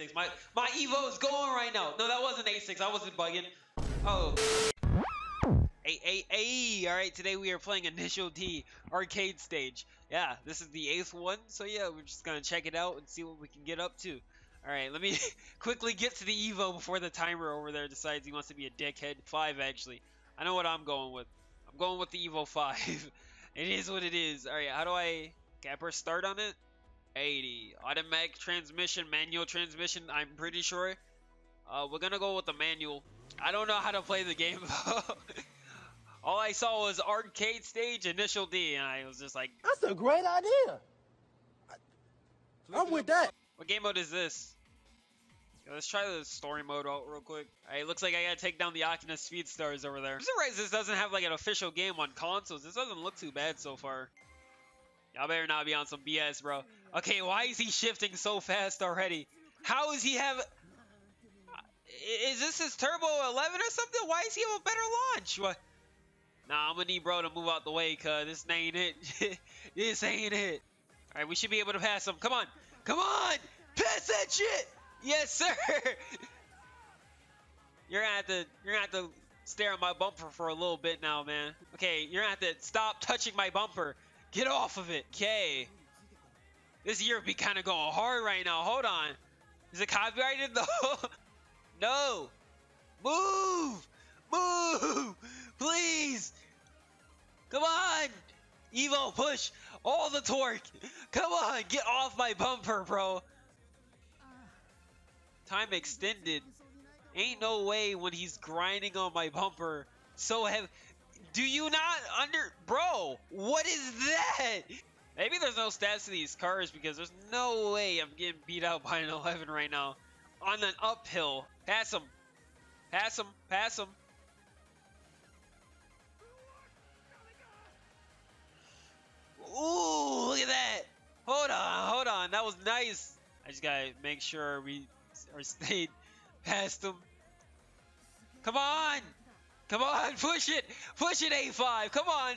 86. My Evo's going right now. No, that wasn't 86. I wasn't bugging. Oh. Hey. All right, today we are playing Initial D Arcade Stage. Yeah, this is the 8th one. So yeah, we're just going to check it out and see what we can get up to. All right, let me quickly get to the Evo before the timer over there decides he wants to be a dickhead. 5, actually. I know what I'm going with. I'm going with the Evo 5. It is what it is. All right, how do I... Can I press start on it? 80. Automatic transmission, manual transmission, I'm pretty sure. We're going to go with the manual. I don't know how to play the game. All I saw was Arcade Stage, Initial D, and I was just like... That's a great idea. I'm with that. What game mode is this? Let's try the story mode out real quick. Alright, looks like I gotta take down the Akina Speedstars over there. I'm surprised this doesn't have like an official game on consoles. This doesn't look too bad so far. Y'all better not be on some BS, bro. Okay, why is he shifting so fast already? How is he have... Is this his Turbo 11 or something? Why does he have a better launch? What? Nah, I'm gonna need bro to move out the way, cuz this ain't it. This ain't it. Alright, we should be able to pass him. Come on! Come on! Pass that shit! Yes, sir! You're gonna have to stare at my bumper for a little bit now, man. Okay, you're gonna have to stop touching my bumper. Get off of it. Okay. This year be kind of going hard right now. Hold on. Is it copyrighted though? No. Move! Move! Please! Come on! Evo, push! All the torque! Come on! Get off my bumper, bro! Time extended. Ain't no way when he's grinding on my bumper so heavy. Do you not under... Bro, what is that? Maybe there's no stats to these cars because there's no way I'm getting beat out by an 11 right now. On an uphill. Pass him. Pass him. Pass him. Ooh, look at that. Hold on. Hold on. That was nice. I just gotta make sure we... or stayed past them. Come on! Come on, push it! Push it, A5! Come on!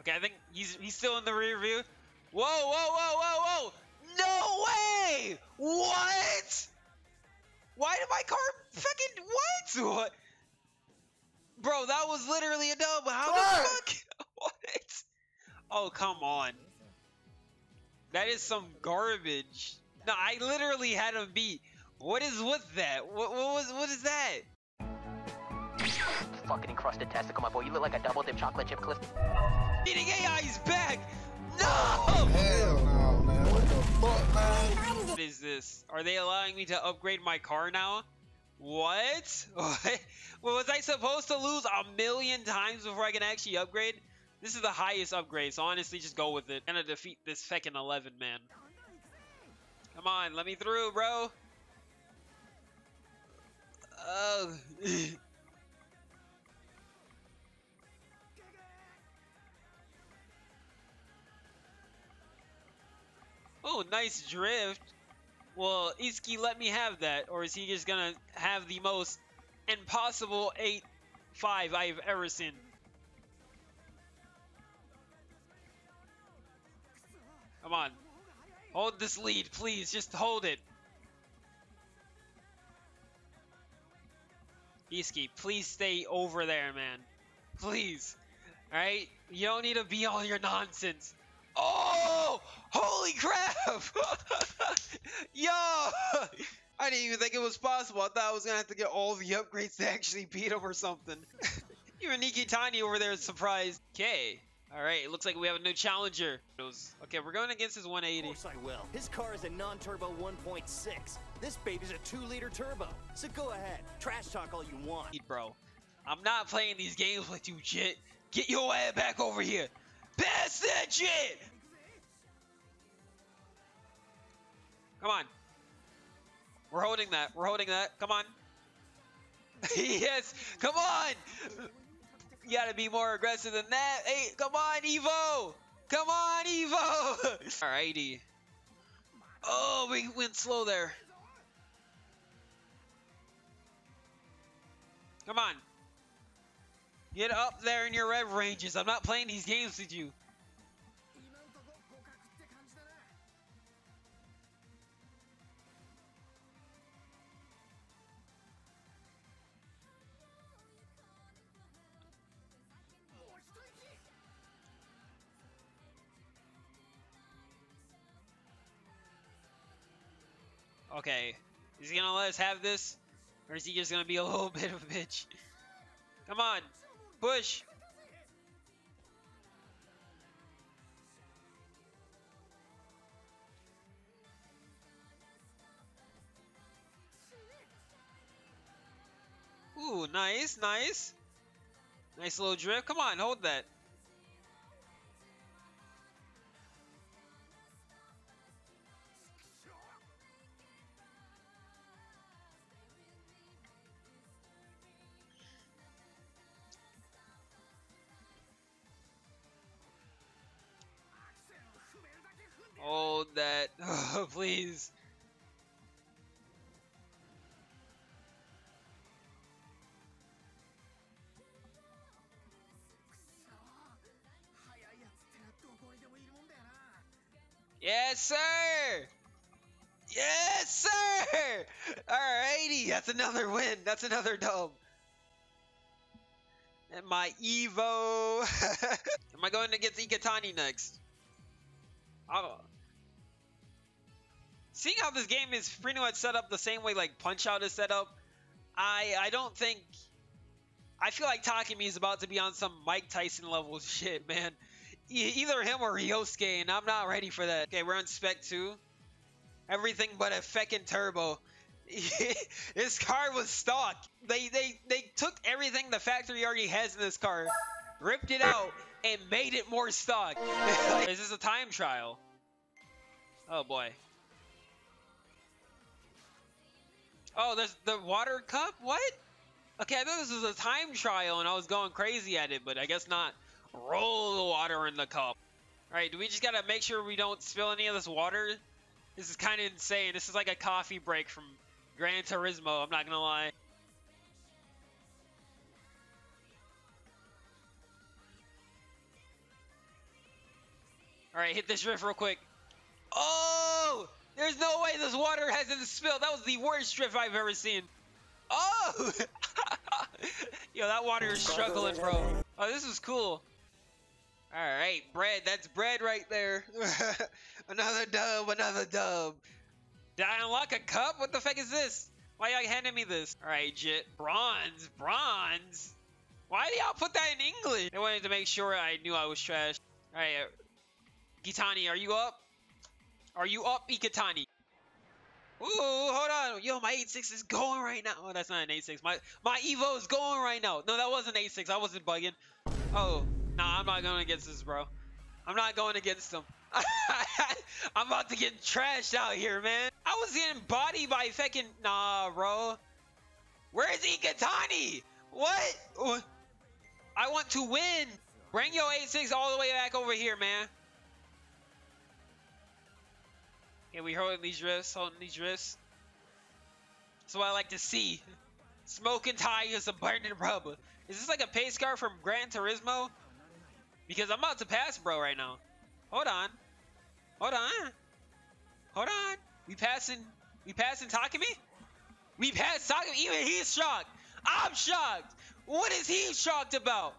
Okay, I think he's still in the rear view. Whoa, whoa, whoa, whoa, whoa! No way! What? Why did my car fucking... What? Bro, that was literally a dub. How the fuck? What? Oh, come on. That is some garbage. No, I literally had him beat. What is with that? What is that? Fucking encrusted testicle, my boy. You look like a double dip chocolate chip cliff. Eating AI is back. No. Oh, hell no, man. What the fuck, man? What is this? Are they allowing me to upgrade my car now? What? What? Was I supposed to lose 1,000,000 times before I can actually upgrade? This is the highest upgrade, so honestly, just go with it. I'm gonna defeat this feckin' 11, man. Come on, let me through, bro. Oh. Oh, nice drift. Well, Isuki let me have that, or is he just gonna have the most impossible 8-5 I've ever seen? Come on. Hold this lead, please. Just hold it. Isuki, please stay over there, man. Please. Alright? You don't need to be all your nonsense. Oh! Holy crap! Yo! I didn't even think it was possible. I thought I was going to have to get all the upgrades to actually beat him or something. Even Iketani over there is surprised. Okay. All right, it looks like we have a new challenger. Okay, we're going against his 180. Of course I will. His car is a non-turbo 1.6. This baby's a 2-liter turbo. So go ahead, trash talk all you want. Bro, I'm not playing these games with you, shit. Get your ass back over here. Pass that shit! Come on. We're holding that. We're holding that. Come on. Yes, come on! You gotta be more aggressive than that. Hey, come on, Evo! Come on, Evo! Alrighty. Oh, we went slow there. Come on. Get up there in your rev ranges. I'm not playing these games with you. Okay, is he gonna let us have this? Or is he just gonna be a little bit of a bitch? Come on, push! Ooh, nice, nice. Nice little drift. Come on, hold that. Hold that. Oh, please. Yes, sir! Yes, sir! Alrighty, that's another win. That's another dub. And my Evo. Am I going to get Iketani next? Seeing how this game is pretty much set up the same way like Punch-Out is set up, I don't think... I feel like Takumi is about to be on some Mike Tyson level shit, man. Either him or Ryosuke, and I'm not ready for that. Okay, we're on Spec 2. Everything but a feckin' turbo. This car was stock. They took everything the factory already has in this car, ripped it out, and made it more stock. Is this a time trial? Oh boy. Oh, there's the water cup? What? Okay, I thought this was a time trial and I was going crazy at it, but I guess not. Roll the water in the cup. Alright, do we just gotta make sure we don't spill any of this water? This is kind of insane. This is like a coffee break from Gran Turismo, I'm not gonna lie. Alright, hit this drift real quick. Oh! There's no way this water hasn't spilled. That was the worst drift I've ever seen. Oh! Yo, that water is struggling, bro. Oh, this is cool. Alright, bread. That's bread right there. Another dub, another dub. Did I unlock a cup? What the fuck is this? Why y'all handing me this? Alright, Jit. Bronze, bronze. Why do y'all put that in English? They wanted to make sure I knew I was trash. Alright, Iketani, are you up? Are you up, Iketani? Ooh, hold on. Yo, my 8.6 is going right now. Oh, that's not an 8.6. My Evo is going right now. No, that wasn't 8.6. I wasn't bugging. Oh, nah, I'm not going against this, bro. I'm not going against them. I'm about to get trashed out here, man. I was getting bodied by fucking... Nah, bro. Where's Iketani? What? I want to win. Bring your 8.6 all the way back over here, man. Okay, we holding these drifts. That's what I like to see. Smoking tires and burning rubber. Is this like a pace car from Gran Turismo? Because I'm about to pass bro right now. Hold on. Hold on. Hold on. We passing Takumi? We passed Takumi. Even he's shocked. I'm shocked. What is he shocked about?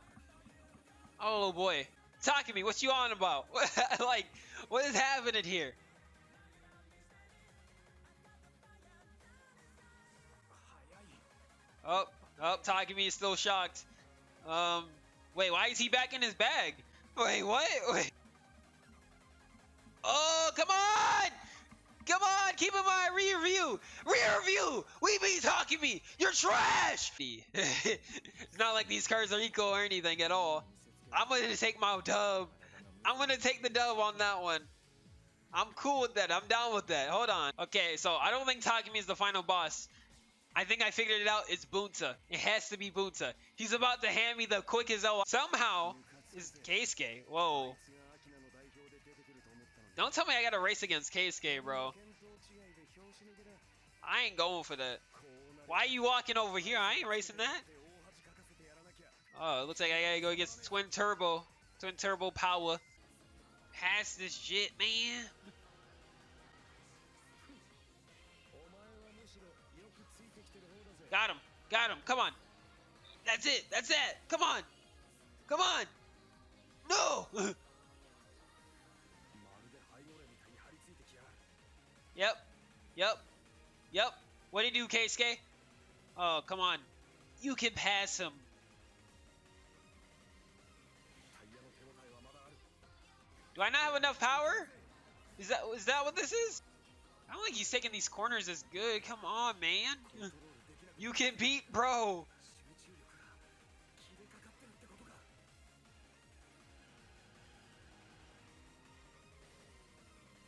Oh boy. Takumi, what you on about? Like, what is happening here? Oh, Takumi is still shocked. Wait, why is he back in his bag? Wait, what? Wait. Oh, come on! Come on, keep in mind, rear view! Rear view! We be Takumi! You're trash! It's not like these cars are equal or anything at all. I'm gonna take my dub. I'm gonna take the dub on that one. I'm cool with that. I'm down with that. Hold on. Okay, so I don't think Takumi is the final boss. I think I figured it out. It's Bunta. It has to be Bunta. He's about to hand me the quickest O. Somehow, it's Keisuke. Whoa. Don't tell me I gotta race against Keisuke, bro. I ain't going for that. Why are you walking over here? I ain't racing that. Oh, it looks like I gotta go against Twin Turbo. Twin Turbo power. Pass this shit, man. Got him. Got him. Come on. That's it. That's that. Come on. Come on. No. Yep. Yep. Yep. What do you do, Keisuke? Oh, come on. You can pass him. Do I not have enough power? Is that what this is? I don't think he's taking these corners as good. Come on, man. You can beat, bro.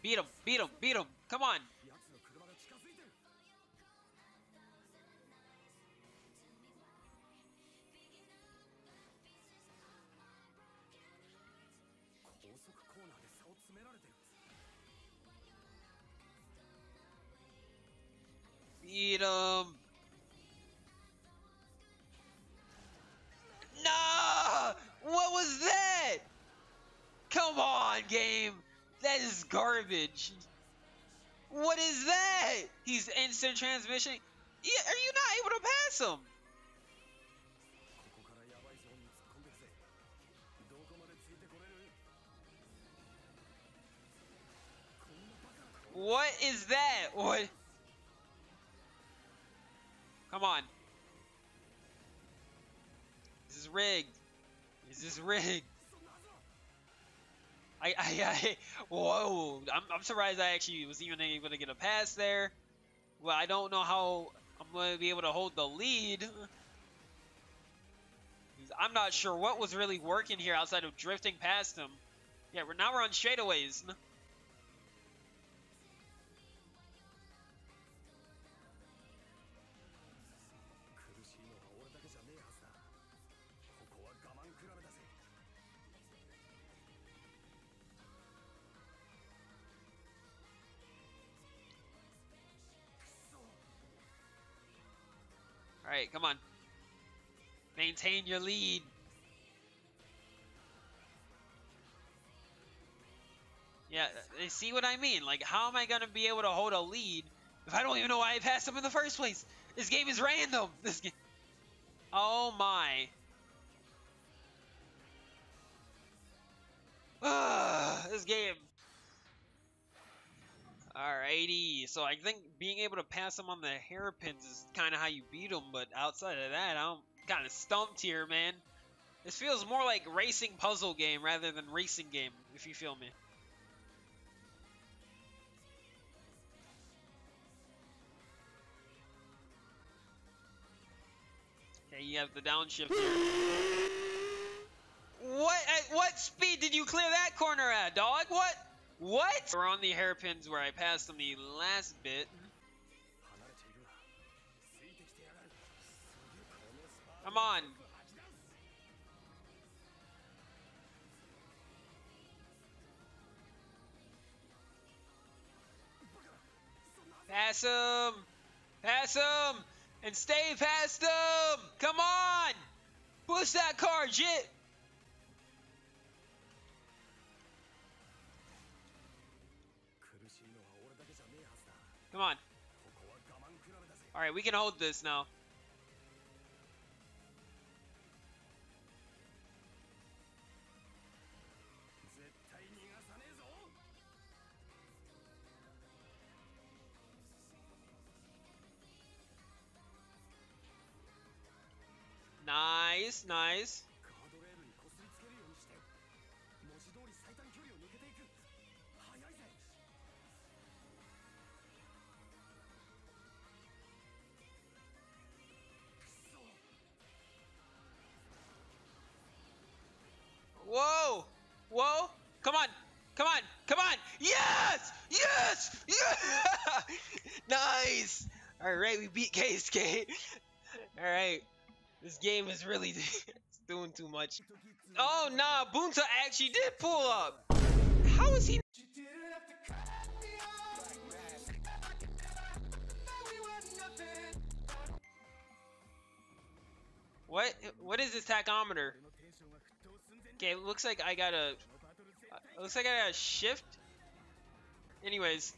Beat him, beat him, beat him. Come on. Beat him. Nah! What was that? Come on, game. That is garbage. What is that? He's instant transmission. Yeah, are you not able to pass him? What is that? What? Come on. This is rigged. Is this rigged? I whoa. I'm surprised I actually was even able to get a pass there. Well, I don't know how I'm going to be able to hold the lead. I'm not sure what was really working here outside of drifting past him. Yeah, now we're on straightaways. All right, come on. Maintain your lead. Yeah, see what I mean? Like, how am I going to be able to hold a lead if I don't even know why I passed him in the first place? This game is random. This game. Oh, my. This game. Alrighty, so I think being able to pass him on the hairpins is kind of how you beat him, but outside of that, I'm kind of stumped here, man. This feels more like racing puzzle game rather than racing game, if you feel me. Okay, you have the downshift here. What? At what speed did you clear that corner at, dog? What? What? We're on the hairpins where I passed him the last bit. Come on. Pass him. Pass him. And stay past him. Come on. Push that car, JIT. Come on. All right, we can hold this now. Nice, nice. Whoa! Whoa! Come on! Come on! Come on! Yes! Yes! Yes! Nice! Alright, we beat Keisuke. Alright. This game is really it's doing too much. Oh, nah! Bunta actually did pull up! How is he... What? What is this tachometer? Okay, it looks like I gotta. It looks like I gotta shift. Anyways,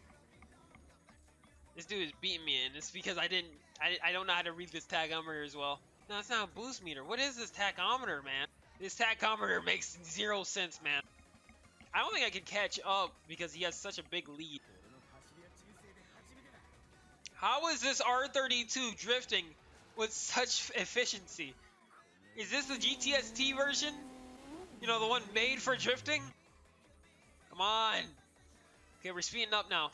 this dude is beating me, and it's because I didn't. I don't know how to read this tachometer as well. No, it's not a boost meter. What is this tachometer, man? This tachometer makes zero sense, man. I don't think I can catch up because he has such a big lead. How is this R32 drifting with such efficiency? Is this the GTS-T version? You know, the one made for drifting? Come on. Okay, we're speeding up now.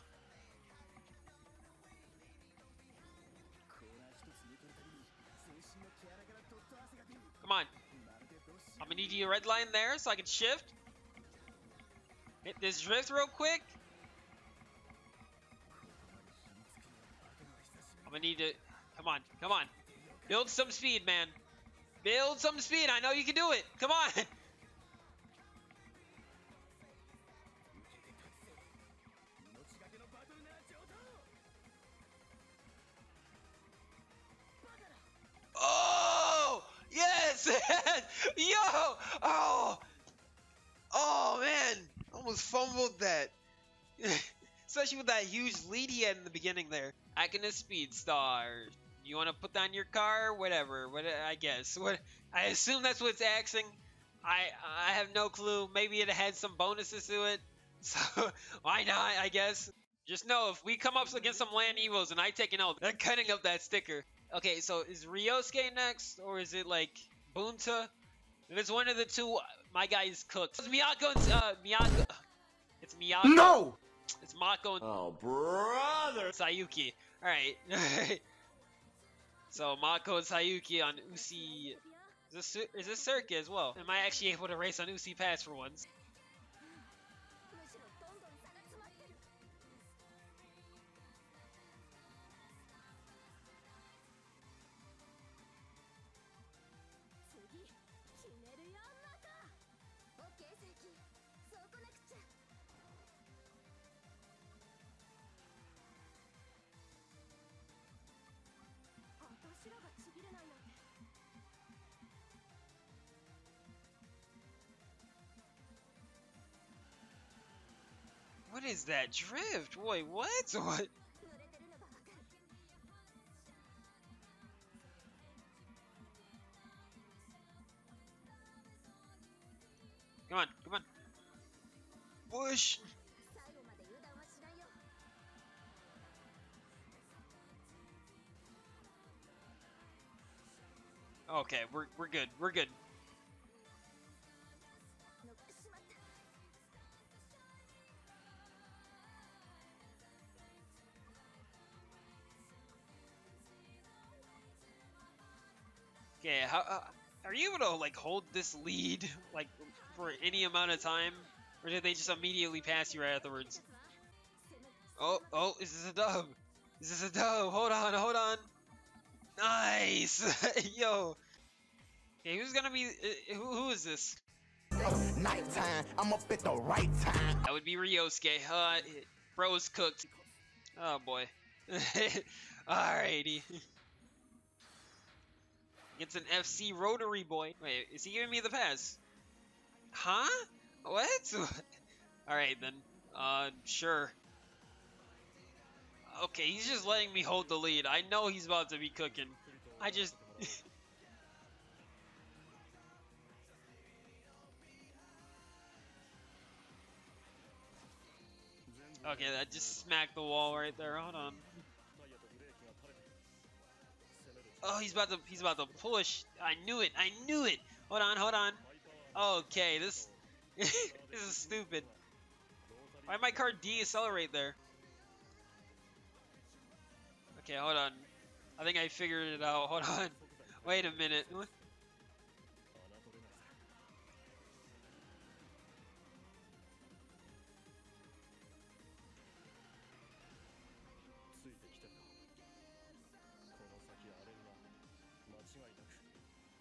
Come on. I'm gonna need you to red line there so I can shift. Hit this drift real quick. I'm gonna need to... Come on, come on. Build some speed, man. Build some speed. I know you can do it. Come on. Oh, yes. Yo. Oh. Oh, man. Almost fumbled that. Especially with that huge lead he had in the beginning there. Akina Speedstars. You want to put that on your car? Whatever. What I guess. What I assume that's what it's axing. I have no clue. Maybe it had some bonuses to it. So why not? I guess. Just know if we come up against some land evils and I take an L, they're cutting up that sticker. Okay, so is Ryosuke next, or is it like Bunta? If it's one of the two, my guy is cooked. It's Miyako and Miyako. It's Miyako. No. It's Mako and oh brother Sayuki. All right. So Mako and Sayuki on Usui. Is this circuit as well? Am I actually able to race on Usui Pass for once? What is that drift? Wait, what? What? Come on, come on. Push. Okay, we're good. We're good. Okay, how are you able to like hold this lead like for any amount of time, or did they just immediately pass you right afterwards? Oh, is this a dub? Is this a dub? Hold on. Nice. Yo. Okay, who's gonna be? Who is this? It's nighttime. I'm up at the right time. That would be Ryosuke. Bro's cooked. Oh boy. Alrighty. It's an FC Rotary boy. Wait, is he giving me the pass? Huh? What? Alright then. Sure. Okay, he's just letting me hold the lead. I know he's about to be cooking. I just... Okay, that just smacked the wall right there. Hold on. Oh, he's about to push. I knew it. Hold on. Okay, this this is stupid. Why did my car decelerate there? Okay, hold on. I think I figured it out. Hold on. Wait a minute. What?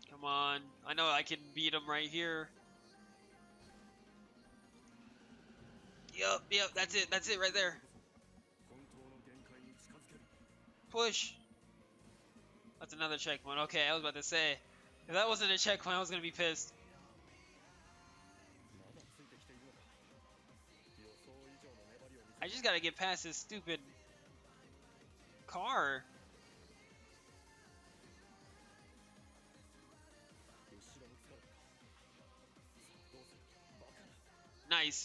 Come on. I know I can beat him right here. Yep, that's it right there. Push. That's another checkpoint. Okay, I was about to say, if that wasn't a checkpoint, I was gonna be pissed. I just gotta get past this stupid car. Nice.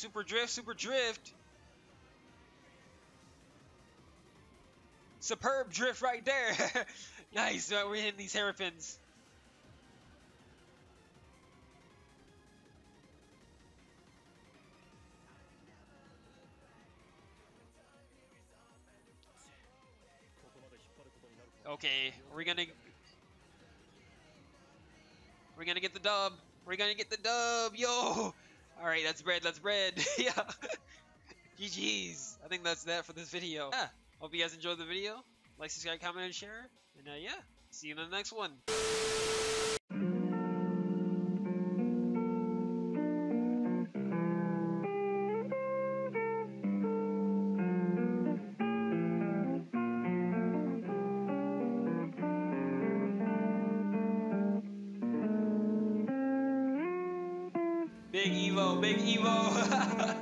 Super drift, super drift. Superb drift right there. Nice, we're hitting these hairpins. Okay, we're gonna get the dub. We're gonna get the dub, yo. All right, that's bread. That's bread. Yeah. GGs. I think that's that for this video. Yeah. Hope you guys enjoyed the video. Like, subscribe, comment, and share. And yeah, see you in the next one. Big Evo, big Evo.